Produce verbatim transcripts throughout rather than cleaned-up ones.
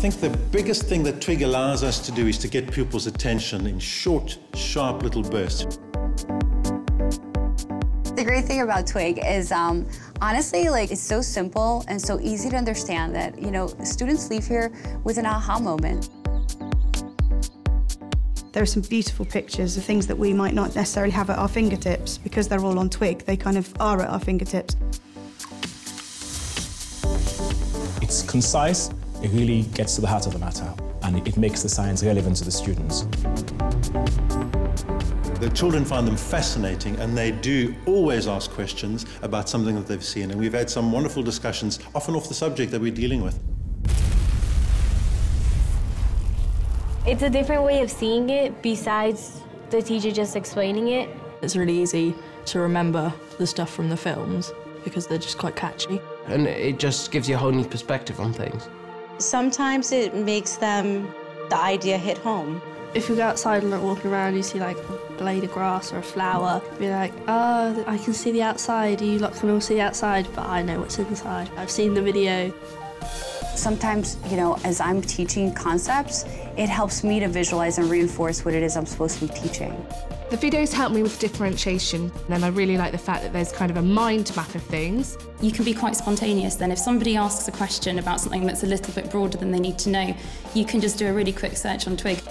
think the biggest thing that Twig allows us to do is to get pupils' attention in short, sharp little bursts. The great thing about Twig is, um, honestly, like, it's so simple and so easy to understand that, you know, students leave here with an aha moment. There are some beautiful pictures of things that we might not necessarily have at our fingertips because they're all on Twig. They kind of are at our fingertips. It's concise, it really gets to the heart of the matter, and it makes the science relevant to the students. The children find them fascinating, and they do always ask questions about something that they've seen, and we've had some wonderful discussions, often off the subject that we're dealing with. It's a different way of seeing it besides the teacher just explaining it. It's really easy to remember the stuff from the films because they're just quite catchy. And it just gives you a whole new perspective on things. Sometimes it makes them, the idea hit home. If you go outside and like walking around, you see like a blade of grass or a flower, you're like, oh, I can see the outside, you lot can all see the outside, but I know what's inside. I've seen the video. Sometimes, you know, as I'm teaching concepts, it helps me to visualize and reinforce what it is I'm supposed to be teaching. The videos help me with differentiation, and I really like the fact that there's kind of a mind map of things. You can be quite spontaneous then. If somebody asks a question about something that's a little bit broader than they need to know, you can just do a really quick search on Twig.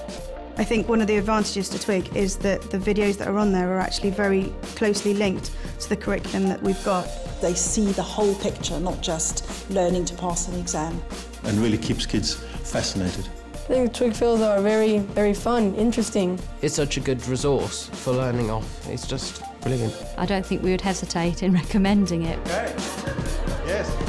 I think one of the advantages to Twig is that the videos that are on there are actually very closely linked to the curriculum that we've got. They see the whole picture, not just learning to pass an exam. And really keeps kids fascinated. I think Twig films are very, very fun, interesting. It's such a good resource for learning off. It's just brilliant. I don't think we would hesitate in recommending it. Okay. Yes.